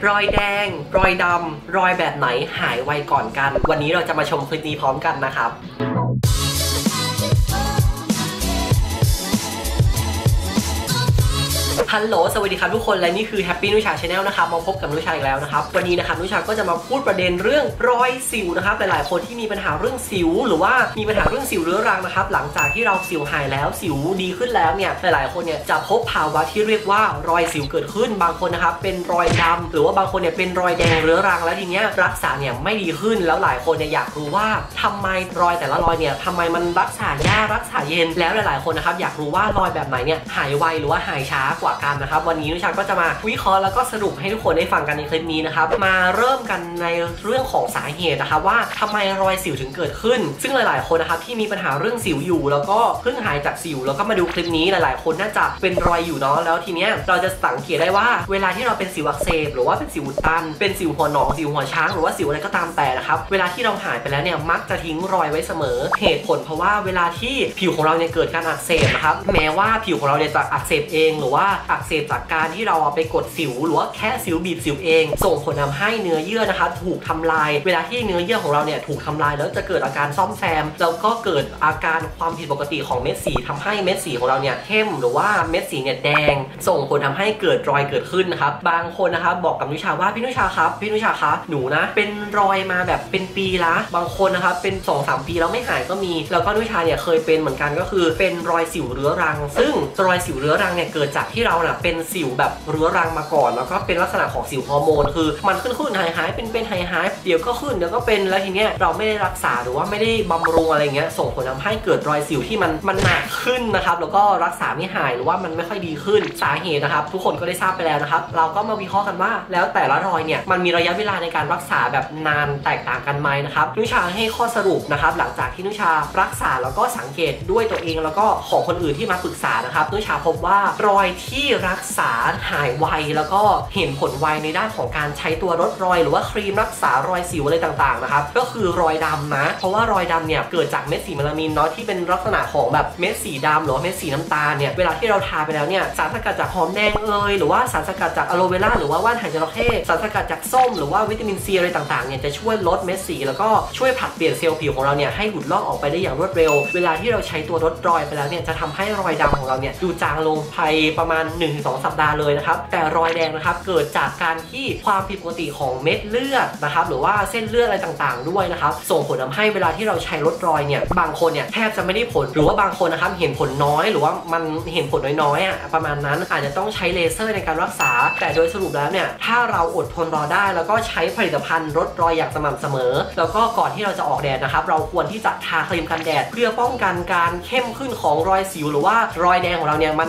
รอยแดงรอยดำรอยแบบไหนหายไวก่อนกันวันนี้เราจะมาชมคลิปนี้พร้อมกันนะครับฮัลโหลสวัสดีครับทุกคนและนี่คือ Happy นุชา Channel นะครับมาพบกับนุชาอีกแล้วนะครับวันนี้นะครับนุชาก็จะมาพูดประเด็นเรื่องรอยสิวนะครับหลายๆคนที่มีปัญหาเรื่องสิวหรือว่ามีปัญหาเรื่องสิวเรื้อรังนะครับหลังจากที่เราสิวหายแล้วสิวดีขึ้นแล้วเนี่ยหลายๆคนเนี่ยจะพบภาวะที่เรียกว่ารอยสิวเกิดขึ้นบางคนนะครับเป็นรอยดำหรือว่าบางคนเนี่ยเป็นรอยแดงเรื้อรังแล้วทีเนี้ยรักษาเนี่ยไม่ดีขึ้นแล้วหลายคนเนี่ยอยากรู้ว่าทำไมรอยแต่ละรอยเนี่ยทำไมมันรักษายากรักษาเย็นแล้วหลายๆคนนะครับอยากรู้ว่ารอยแบบไหนเนี่ยหายไวหรือว่าหายช้ากว่านะครับวันนี้นุชาก็จะมาวิเคราะห์แล้วก็สรุปให้ทุกคนได้ฟังกันในคลิปนี้นะครับมาเริ่มกันในเรื่องของสาเหตุนะครับว่าทำไมรอยสิวถึงเกิดขึ้นซึ่งหลายๆคนนะครับที่มีปัญหาเรื่องสิวอยู่แล้วก็เพิ่งหายจากสิวแล้วก็มาดูคลิปนี้หลายๆคนน่าจะเป็นรอยอยู่เนาะแล้วทีเนี้ยเราจะสังเกตได้ว่าเวลาที่เราเป็นสิวอักเสบหรือว่าเป็นสิวตันเป็นสิวหัวหนองสิวหัวช้างหรือว่าสิวอะไรก็ตามแต่นะครับเวลาที่เราหายไปแล้วเนี่ยมักจะทิ้งรอยไว้เสมอเหตุผลเพราะว่าเวลาที่ผิวของเราเนี่ยเกิดการอักเสบนะครับแม้ว่าผิวของเราเนี่ยจะอักเสบเองหรือว่าอักเสบจากการที่เราไปกดสิวหรือว่าแค่สิวบีบสิวเองส่งผลทำให้เนื้อเยื่อนะคะถูกทำลายเวลาที่เนื้อเยื่อของเราเนี่ยถูกทำลายแล้วจะเกิดอาการซ่อมแซมแล้วก็เกิดอาการความผิดปกติของเม็ดสีทำให้เม็ดสีของเราเนี่ยเข้มหรือว่าเม็ดสีเนี่ยแดงส่งผลทำให้เกิดรอยเกิดขึ้นนะครับบางคนนะคะบอกกับนุชาว่าพี่นุชาครับพี่นุชาคะหนูนะเป็นรอยมาแบบเป็นปีละบางคนนะคะเป็น 2-3 ปีแล้วไม่หายก็มีแล้วก็นุชาเนี่ยเคยเป็นเหมือนกันก็คือเป็นรอยสิวเรื้อรังซึ่งรอยสิวเรื้อรังเนี่ยเกิดจากที่เราเป็นสิวแบบเรื้อรังมาก่อนแล้วก็เป็นลักษณะของสิวฮอร์โมนคือมันขึ้นหายเป็นหายเดี๋ยวก็ขึ้นเดี๋ยวก็เป็นแล้วทีเนี้ยเราไม่ได้รักษาหรือว่าไม่ได้บำรุงอะไรเงี้ยส่งผลทำให้เกิดรอยสิวที่มันหนักขึ้นนะครับแล้วก็รักษาไม่หายหรือว่ามันไม่ค่อยดีขึ้นสาเหตุนะครับทุกคนก็ได้ทราบไปแล้วนะครับเราก็มาวิเคราะห์กันว่าแล้วแต่ละรอยเนี่ยมันมีระยะเวลาในการรักษาแบบนานแตกต่างกันไหมนะครับนุชาให้ข้อสรุปนะครับหลังจากที่นุชารักษาแล้วก็สังเกตด้วยตัวเองแล้วก็ของคนอื่นที่มาปรึกษานะครับนุชาพบว่ารอยที่รักษาหายไวแล้วก็เห็นผลไวในด้านของการใช้ตัวลดรอยหรือว่าครีมรักษารอยสิวอะไรต่างๆนะครับก็คือรอยดำนะเพราะว่ารอยดำเนี่ยเกิดจากเม็ดสีเมลานินเนาะที่เป็นลักษณะของแบบเม็ดสีดำหรือเม็ดสีน้ำตาลเนี่ยเวลาที่เราทาไปแล้วเนี่ยสารสกัดจากหอมแดงเอยหรือว่าสารสกัดจากอะโลเวราหรือว่าว่านหางจระเข้สารสกัดจากส้มหรือว่าวิตามินซีอะไรต่างๆเนี่ยจะช่วยลดเม็ดสีแล้วก็ช่วยผลัดเปลี่ยนเซลล์ผิวของเราเนี่ยให้หลุดลอกออกไปได้อย่างรวดเร็วเวลาที่เราใช้ตัวลดรอยไปแล้วเนี่ยจะทำให้รอยดำของเราเนี่ยดูจางลงไปประมาณ1-2 สัปดาห์เลยนะครับแต่รอยแดงนะครับเกิดจากการที่ความผิดปกติของเม็ดเลือดนะครับหรือว่าเส้นเลือดอะไรต่างๆด้วยนะครับส่งผลทำให้เวลาที่เราใช้ลดรอยเนี่ยบางคนเนี่ยแทบจะไม่ได้ผลหรือว่าบางคนนะครับเห็นผลน้อยหรือว่ามันเห็นผลน้อยๆประมาณนั้นอาจจะต้องใช้เลเซอร์ในการรักษาแต่โดยสรุปแล้วเนี่ยถ้าเราอดทนรอได้แล้วก็ใช้ผลิตภัณฑ์ลดรอยอย่างสม่ำเสมอแล้วก็ก่อนที่เราจะออกแดดนะครับเราควรที่จะทาครีมกันแดดเพื่อป้องกันการเข้มขึ้นของรอยสิวหรือว่ารอยแดงของเราเนี่ยม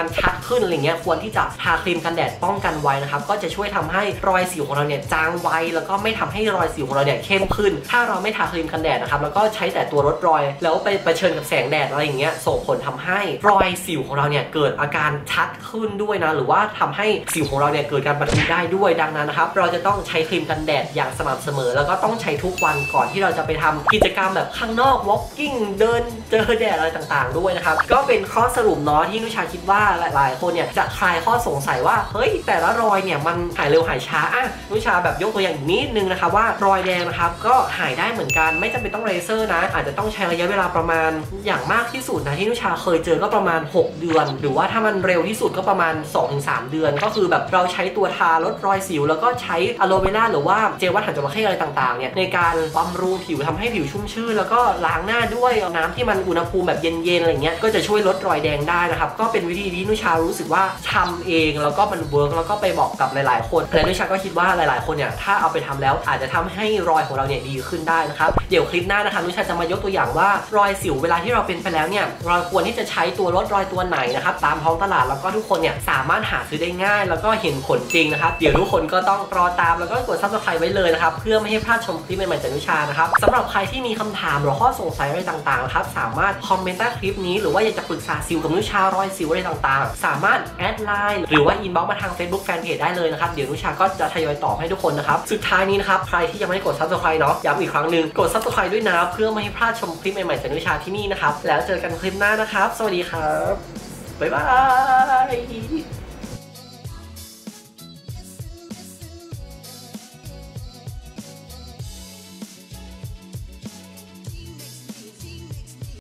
ันชัดขึ้นอะไรเงี้ยควรที่จะทาครีมกันแดดป้องกันไว้นะครับก็จะช่วยทำให้รอยสิวของเราเนี่ยจางไวแล้วก็ไม่ทำให้รอยสิวของเราเนี่ยเข้มขึ้นถ้าเราไม่ทาครีมกันแดดนะครับแล้วก็ใช้แต่ตัวลดรอยแล้วไปเผชิญกับแสงแดดอะไรอย่างเงี้ยส่งผลทำให้รอยสิวของเราเนี่ยเกิดอาการชัดขึ้นด้วยนะหรือว่าทำให้สิวของเราเนี่ยเกิดการปะทุได้ด้วยดังนั้นนะครับเราจะต้องใช้ครีมกันแดดอย่างสม่ำเสมอแล้วก็ต้องใช้ทุกวันก่อนที่เราจะไปทำกิจกรรมแบบข้างนอก walking เดินเจอแดดอะไรต่างๆด้วยนะครับก็เป็นข้อสรุปเนาะที่นุชาคิดว่าหลายๆคนเนี่ยจะคลายข้อสงสัยว่าเฮ้ยแต่ละรอยเนี่ยมันหายเร็วหายช้าอ่ะนุชาแบบยกตัวอย่างนิดนึงนะคะว่ารอยแดงนะครับก็หายได้เหมือนกันไม่จำเป็นต้องเลเซอร์นะอาจจะต้องใช้ระยะเวลาประมาณอย่างมากที่สุดนะที่นุชาเคยเจอก็ประมาณ6เดือนหรือว่าถ้ามันเร็วที่สุดก็ประมาณ 2-3 เดือนก็คือแบบเราใช้ตัวทาลดรอยสิวแล้วก็ใช้อะโลเวราหรือว่าเจลว่านหางจระเข้อะไรต่างๆเนี่ยในการบำรุงผิวทำให้ผิวชุ่มชื้นแล้วก็ล้างหน้าด้วยน้ำที่มันอุณหภูมิแบบเย็นๆอะไรเงี้ยก็จะช่วยลดรอยแดงได้นะครับก็เป็นวิธีที่นุชารู้สึกว่าทำเองแล้วก็มันเวิร์กแล้วก็ไปบอกกับหลายๆคนและนุชาก็คิดว่าหลายๆคนเนี่ยถ้าเอาไปทำแล้วอาจจะทำให้รอยของเราเนี่ยดีขึ้นได้นะครับเดี๋ยวคลิปหน้านะคะนุชาจะมายกตัวอย่างว่ารอยสิวเวลาที่เราเป็นไปแล้วเนี่ยเราควรที่จะใช้ตัวลดรอยตัวไหนนะครับตามท้องตลาดแล้วก็ทุกคนเนี่ยสามารถหาซื้อได้ง่ายแล้วก็เห็นผลจริงนะครับเดี๋ยวทุกคนก็ต้องรอตามแล้วก็กด subscribe ไว้เลยนะครับเพื่อไม่ให้พลาดชมคลิปใหม่ๆจากนุชานะครับสำหรับใครที่มีคำถามหรือข้อสงสัยอะไรต่างๆนะครับสามารถคอมเมนต์ใต้คลิปนี้หรือว่าอยากจะปรึกษาสิวกับนุชารอยสิวอะไรต่างๆสามารถแอดไลน์หรือว่า inbox มาทาง Facebook Fanpage ได้เลยนะครับเดี๋ยวนุชาก็จะทยอยตอบให้ทุกคนนะครับสุดท้ายนี้นะครับใครที่ยังไม่กด subscribe เนาะย้ำอีกครั้งหนึ่งกด subscribe ด้วยนะเพื่อไม่ให้พลาดชมคลิปใหม่ๆจากนุชาที่นี่นะครับแล้วเจอกันคลิปหน้านะครับสวัสดีครับบ๊ายบาย